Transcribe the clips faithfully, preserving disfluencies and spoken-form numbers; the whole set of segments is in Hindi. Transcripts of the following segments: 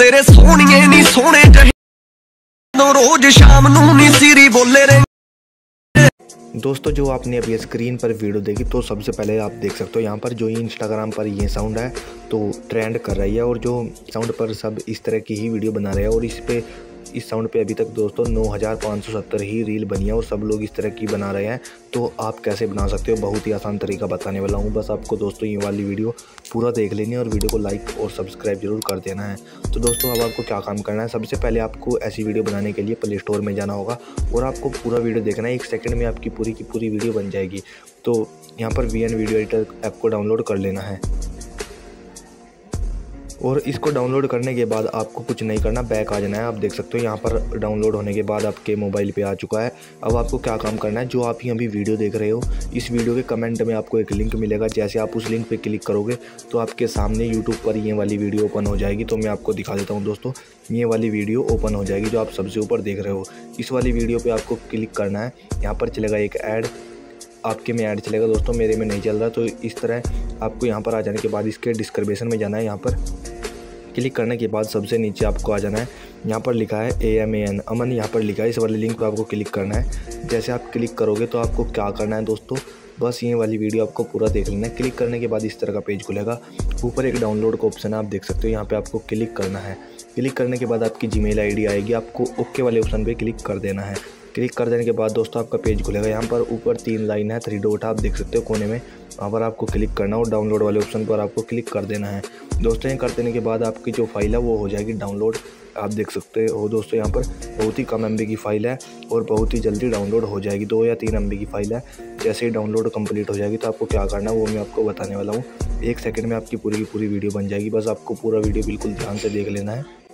तेरे सोहणिए नी सोहणे जहे रोज शाम नू नी सीरी बोले रे। दोस्तों जो आपने अभी स्क्रीन पर वीडियो देखी तो सबसे पहले आप देख सकते हो यहाँ पर जो इंस्टाग्राम पर ये साउंड है तो ट्रेंड कर रही है और जो साउंड पर सब इस तरह की ही वीडियो बना रहे हैं और इस पे इस साउंड पे अभी तक दोस्तों नौ हज़ार पाँच सौ सत्तर ही रील बनी है और सब लोग इस तरह की बना रहे हैं। तो आप कैसे बना सकते हो बहुत ही आसान तरीका बताने वाला हूँ। बस आपको दोस्तों ये वाली वीडियो पूरा देख लेनी है और वीडियो को लाइक और सब्सक्राइब जरूर कर देना है। तो दोस्तों अब आपको क्या काम करना है, सबसे पहले आपको ऐसी वीडियो बनाने के लिए प्ले स्टोर में जाना होगा और आपको पूरा वीडियो देखना है। एक सेकेंड में आपकी पूरी की पूरी वीडियो बन जाएगी। तो यहाँ पर V N video editor app को डाउनलोड कर लेना है और इसको डाउनलोड करने के बाद आपको कुछ नहीं करना, बैक आ जाना है। आप देख सकते हो यहाँ पर डाउनलोड होने के बाद आपके मोबाइल पे आ चुका है। अब आपको क्या काम करना है, जो आप ही अभी वीडियो देख रहे हो इस वीडियो के कमेंट में आपको एक लिंक मिलेगा। जैसे आप उस लिंक पे क्लिक करोगे तो आपके सामने यूट्यूब पर ये वाली वीडियो ओपन हो जाएगी। तो मैं आपको दिखा देता हूँ दोस्तों, ये वाली वीडियो ओपन हो जाएगी जो आप सबसे ऊपर देख रहे हो। इस वाली वीडियो पर आपको क्लिक करना है। यहाँ पर चलेगा एक ऐड, आपके में ऐड चलेगा दोस्तों, मेरे में नहीं चल रहा। तो इस तरह आपको यहाँ पर आ जाने के बाद इसके डिस्क्रिप्शन में जाना है। यहाँ पर क्लिक करने के बाद सबसे नीचे आपको आ जाना है, यहाँ पर लिखा है ए एम ए एन अमन, यहाँ पर लिखा है। इस वाले लिंक पर आपको क्लिक करना है। जैसे आप क्लिक करोगे तो आपको क्या करना है दोस्तों, बस ये वाली वीडियो आपको पूरा देख लेना है। क्लिक करने के बाद इस तरह का पेज खुलेगा। ऊपर एक डाउनलोड का ऑप्शन है, आप देख सकते हो, यहाँ पे आपको क्लिक करना है। क्लिक करने के बाद आपकी जीमेल आईडी आएगी, आपको ओके वाले ऑप्शन पे क्लिक कर देना है। क्लिक कर देने के बाद दोस्तों आपका पेज खुलेगा। यहाँ पर ऊपर तीन लाइन है, थ्री डॉट आप देख सकते हो कोने में, वहाँ पर आपको क्लिक करना और डाउनलोड वाले ऑप्शन पर आपको क्लिक कर देना है। दोस्तों ये कर देने के बाद आपकी जो फाइल है वो हो जाएगी डाउनलोड, आप देख सकते हो दोस्तों। यहाँ पर बहुत ही कम एम बी की फ़ाइल है और बहुत ही जल्दी डाउनलोड हो जाएगी। दो या तीन एम बी की फ़ाइल है। जैसे ही डाउनलोड कंप्लीट हो जाएगी तो आपको क्या करना है वो मैं आपको बताने वाला हूँ। एक सेकेंड में आपकी पूरी की पूरी वीडियो बन जाएगी। बस आपको पूरा वीडियो बिल्कुल ध्यान से देख लेना है।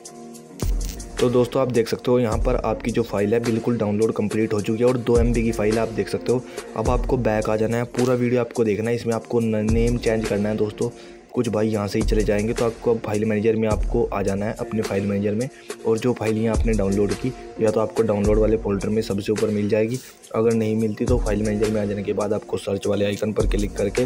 तो दोस्तों आप देख सकते हो यहाँ पर आपकी जो फाइल है बिल्कुल डाउनलोड कंप्लीट हो चुकी है और दो एम बी की फ़ाइल आप देख सकते हो। अब आपको बैक आ जाना है, पूरा वीडियो आपको देखना है। इसमें आपको नेम चेंज करना है दोस्तों, कुछ भाई यहाँ से ही चले जाएंगे। तो आपको अब फाइल मैनेजर में आपको आ जाना है, अपने फाइल मैनेजर में, और जो फाइल यहाँ आपने डाउनलोड की या तो आपको डाउनलोड वाले फोल्डर में सबसे ऊपर मिल जाएगी। अगर नहीं मिलती तो फाइल मैनेजर में आ जाने के बाद आपको सर्च वाले आइकन पर क्लिक करके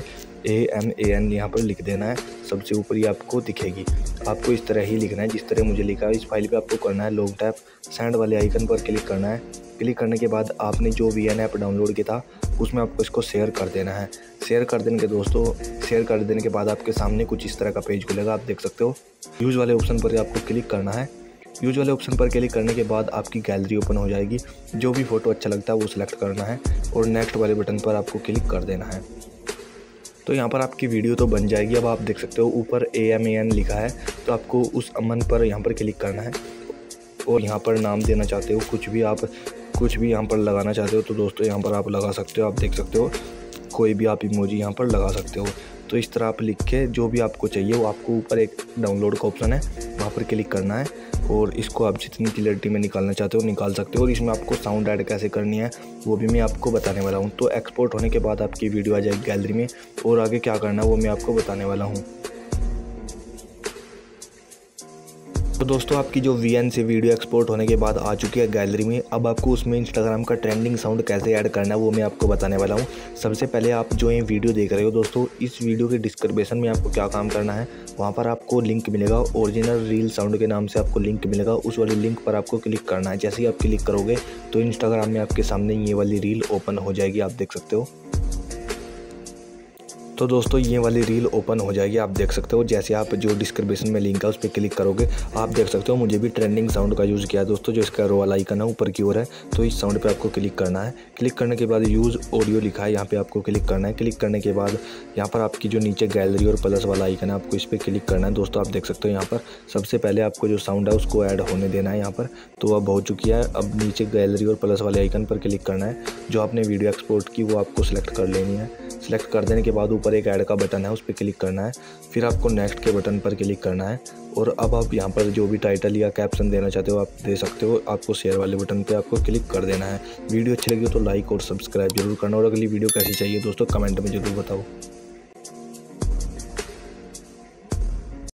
ए एम ए एन यहाँ पर लिख देना है, सबसे ऊपर ही आपको दिखेगी। आपको इस तरह ही लिखना है जिस तरह मुझे लिखा है। इस फाइल पर आपको करना है लॉन्ग टैप, सेंड वाले आइकन पर क्लिक करना है। क्लिक करने के बाद आपने जो वी एन ऐप डाउनलोड किया था उसमें आपको इसको शेयर कर देना है। शेयर कर देने के दोस्तों शेयर कर देने के बाद आपके सामने कुछ इस तरह का पेज खुलेगा, आप देख सकते हो। यूज़ वाले ऑप्शन पर आपको क्लिक करना है। यूज़ वाले ऑप्शन पर क्लिक करने के बाद आपकी गैलरी ओपन हो जाएगी। जो भी फ़ोटो अच्छा लगता है वो सिलेक्ट करना है और नेक्स्ट वाले बटन पर आपको क्लिक कर देना है। तो यहाँ पर आपकी वीडियो तो बन जाएगी। अब आप देख सकते हो ऊपर ए एम ए एन लिखा है तो आपको उस अमन पर यहाँ पर क्लिक करना है और यहाँ पर नाम देना चाहते हो कुछ भी, आप कुछ भी यहाँ पर लगाना चाहते हो तो दोस्तों यहाँ पर आप लगा सकते हो। आप देख सकते हो कोई भी आप इमोजी यहाँ पर लगा सकते हो। तो इस तरह आप लिख के जो भी आपको चाहिए वो आपको ऊपर एक डाउनलोड का ऑप्शन है वहाँ पर क्लिक करना है और इसको आप जितनी क्लियरिटी में निकालना चाहते हो निकाल सकते हो। और इसमें आपको साउंड ऐड कैसे करनी है वो भी मैं आपको बताने वाला हूँ। तो एक्सपोर्ट होने के बाद आपकी वीडियो आ जाएगी गैलरी में और आगे क्या करना है वो मैं आपको बताने वाला हूँ। तो दोस्तों आपकी जो वी एन से वीडियो एक्सपोर्ट होने के बाद आ चुकी है गैलरी में। अब आपको उसमें इंस्टाग्राम का ट्रेंडिंग साउंड कैसे ऐड करना है वो मैं आपको बताने वाला हूँ। सबसे पहले आप जो ये वीडियो देख रहे हो दोस्तों, इस वीडियो के डिस्क्रिप्शन में आपको क्या काम करना है, वहाँ पर आपको लिंक मिलेगा ओरिजिनल रील साउंड के नाम से आपको लिंक मिलेगा। उस वाले लिंक पर आपको क्लिक करना है। जैसे ही आप क्लिक करोगे तो इंस्टाग्राम में आपके सामने ये वाली रील ओपन हो जाएगी, आप देख सकते हो। तो दोस्तों ये वाली रील ओपन हो जाएगी, आप देख सकते हो। जैसे आप जो डिस्क्रिप्शन में लिंक है उस पर क्लिक करोगे आप देख सकते हो मुझे भी ट्रेंडिंग साउंड का यूज़ किया है दोस्तों। जो इसका रो वाला आइकन है ऊपर की ओर है तो इस साउंड पे आपको क्लिक करना है। क्लिक करने के बाद यूज़ ऑडियो लिखा है, यहाँ पर आपको क्लिक करना है। क्लिक करने के बाद यहाँ पर आपकी जो नीचे गैलरी और प्लस वाला आइकन है आपको इस पर क्लिक करना है। दोस्तों आप देख सकते हो यहाँ पर सबसे पहले आपको जो साउंड है उसको ऐड होने देना है। यहाँ पर तो अब हो चुकी है। अब नीचे गैलरी और प्लस वाले आइकन पर क्लिक करना है। जो आपने वीडियो एक्सपोर्ट की वो आपको सिलेक्ट कर लेनी है। सिलेक्ट कर देने के बाद ऊपर एक ऐड का बटन है उस पर क्लिक करना है। फिर आपको नेक्स्ट के बटन पर क्लिक करना है और अब आप यहाँ पर जो भी टाइटल या कैप्शन देना चाहते हो आप दे सकते हो। आपको शेयर वाले बटन पे आपको क्लिक कर देना है। वीडियो अच्छी लगी हो तो लाइक और सब्सक्राइब जरूर करना और अगली वीडियो कैसी चाहिए दोस्तों कमेंट में ज़रूर बताओ।